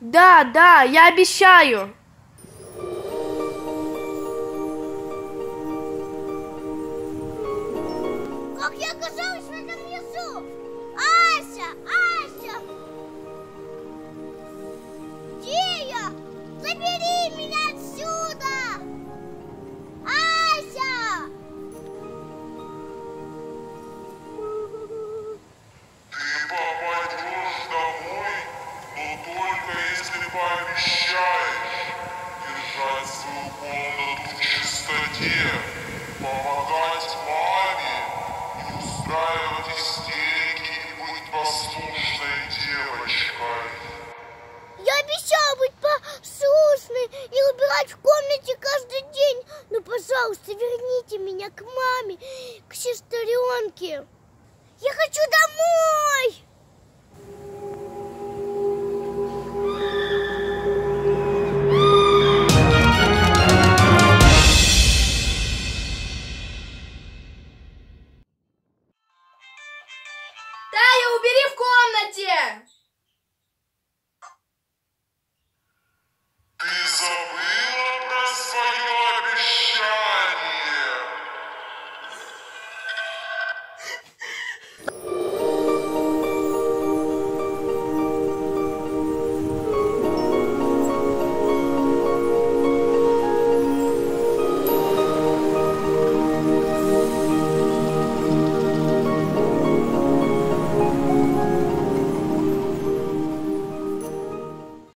Да, да, я обещаю! Как я оказалась в этом лесу? Ася! Ася! Где я? Забери меня отсюда! Ася! Пообещаешь держать свою комнату в чистоте, помогать маме и устраивать истерики и быть послушной девочкой. Я обещала быть послушной и убирать в комнате каждый день. Но, пожалуйста, верните меня к маме, к сестренке. Я хочу домой! Ты забыл?